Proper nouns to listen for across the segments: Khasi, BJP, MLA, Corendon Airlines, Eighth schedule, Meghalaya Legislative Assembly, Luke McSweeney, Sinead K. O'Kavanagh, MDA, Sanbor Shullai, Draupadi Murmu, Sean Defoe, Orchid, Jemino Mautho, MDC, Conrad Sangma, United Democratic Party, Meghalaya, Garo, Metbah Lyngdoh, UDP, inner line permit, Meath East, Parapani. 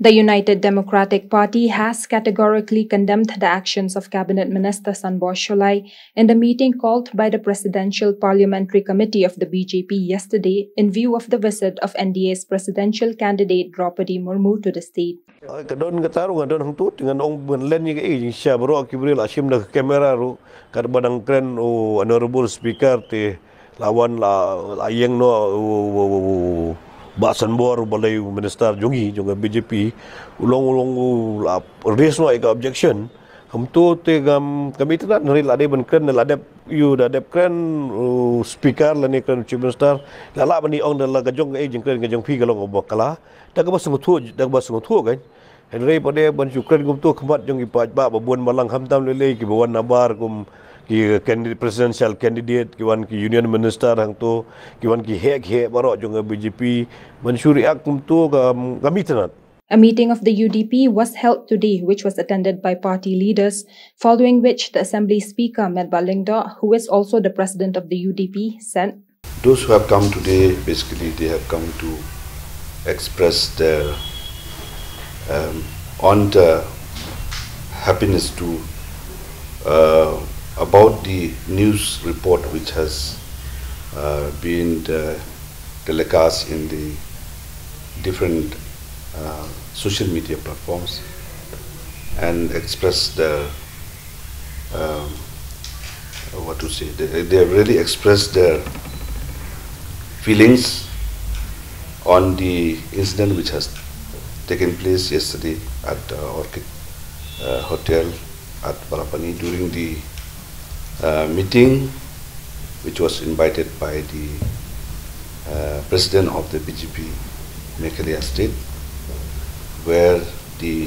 The United Democratic Party has categorically condemned the actions of Cabinet Minister Sanbor Shullai in the meeting called by the Presidential Parliamentary Committee of the BJP yesterday in view of the visit of NDA's presidential candidate Draupadi Murmu to the state. Honorable Speaker lawan ayang no Sanbor balai Minister Jungi juga BJP ulong-ulong raise no objection hamtu te gam kami tidak nari lade benkren lade you dadep kren Speaker lani kren Chief Minister lala bani ong dalam gajong jengkren gajong pi kalau bakala dak basungutu kan henry pada bensyukren gum tu kemat jong ipat ba babun malang hamtam lele ki bawan nabar gum ki candidate presidential candidate kiwan ki union minister hang tu kiwan ki hek barok jong BJP mensuri ak kum tu kami tenat. A meeting of the UDP was held today, which was attended by party leaders, following which the Assembly Speaker Metbah Lyngdoh, who is also the president of the UDP, said those who have come today, basically they have come to express their happiness to about the news report which has been telecast in the different social media platforms, and express their they have really expressed their feelings on the incident which has taken place yesterday at Orchid Hotel at Parapani during the meeting which was invited by the president of the BJP Meghalaya state, where the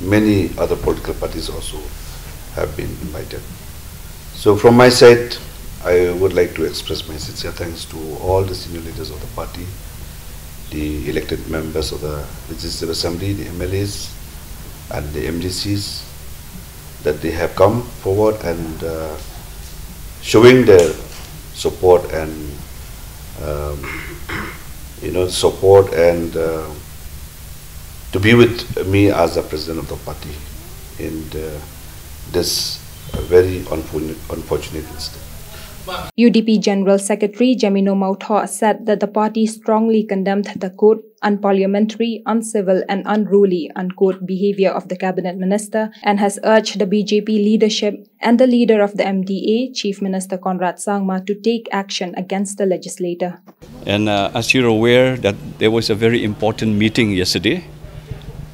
many other political parties also have been invited. So from my side, I would like to express my sincere thanks to all the senior leaders of the party, the elected members of the Legislative Assembly, the MLAs and the MDCs, that they have come forward and showing their support and to be with me as the president of the party in this very unfortunate incident. UDP General Secretary Jemino Mautho said that the party strongly condemned the quote, unparliamentary, uncivil and unruly, unquote, behavior of the cabinet minister, and has urged the BJP leadership and the leader of the MDA, Chief Minister Conrad Sangma, to take action against the legislator. And as you're aware, that there was a very important meeting yesterday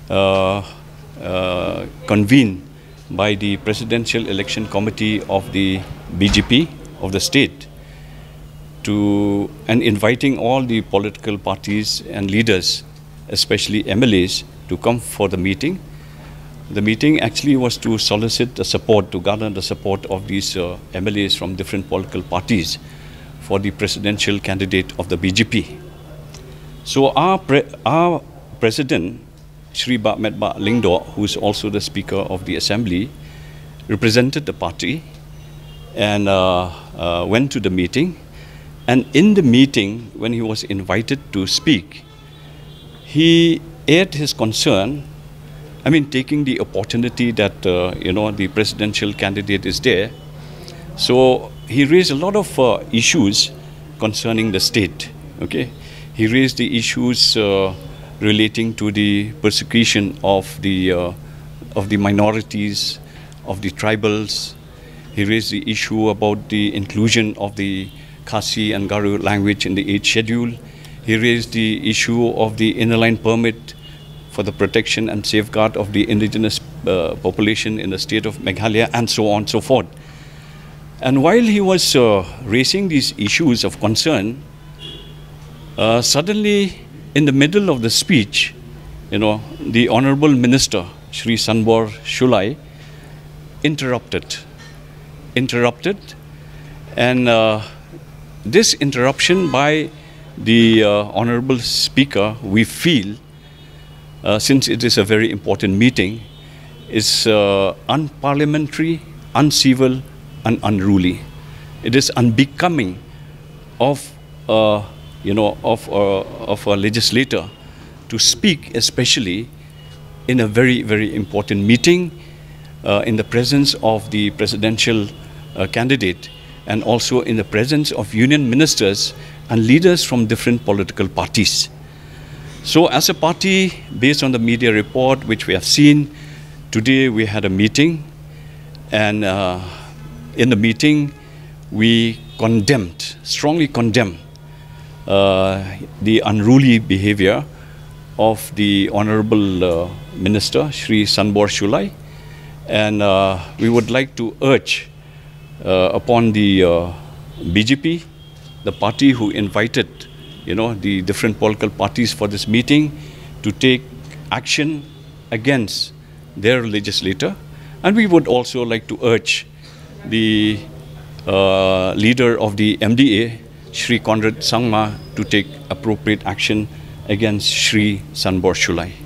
convened by the Presidential Election Committee of the BJP of the state, and inviting all the political parties and leaders, especially MLAs, to come for the meeting. The meeting actually was to solicit the support, to garner the support of these MLAs from different political parties for the presidential candidate of the BJP. So our president, Shri Metbah Lyngdoh, who is also the Speaker of the Assembly, represented the party and went to the meeting. And in the meeting, when he was invited to speak, he aired his concern, taking the opportunity that, the presidential candidate is there. So he raised a lot of issues concerning the state, okay? He raised the issues relating to the persecution of the minorities, of the tribals. He raised the issue about the inclusion of the Khasi and Garo language in the 8th schedule. He raised the issue of the inner line permit for the protection and safeguard of the indigenous population in the state of Meghalaya, and so on and so forth. And while he was raising these issues of concern, suddenly in the middle of the speech, the Honorable Minister, Shri Sanbor Shullai, interrupted, and this interruption by the Honorable Speaker, we feel, since it is a very important meeting, is unparliamentary, uncivil and unruly. It is unbecoming of of a legislator to speak, especially in a very, very important meeting in the presence of the presidential candidate and also in the presence of union ministers and leaders from different political parties. So as a party, based on the media report which we have seen, today we had a meeting, and in the meeting we condemned, strongly condemned the unruly behavior of the Honorable Minister, Shri Sanbor Shullai, and we would like to urge upon the BJP, the party who invited the different political parties for this meeting, to take action against their legislator. And we would also like to urge the leader of the MDA, Shri Conrad Sangma, to take appropriate action against Shri Sanbor Shullai.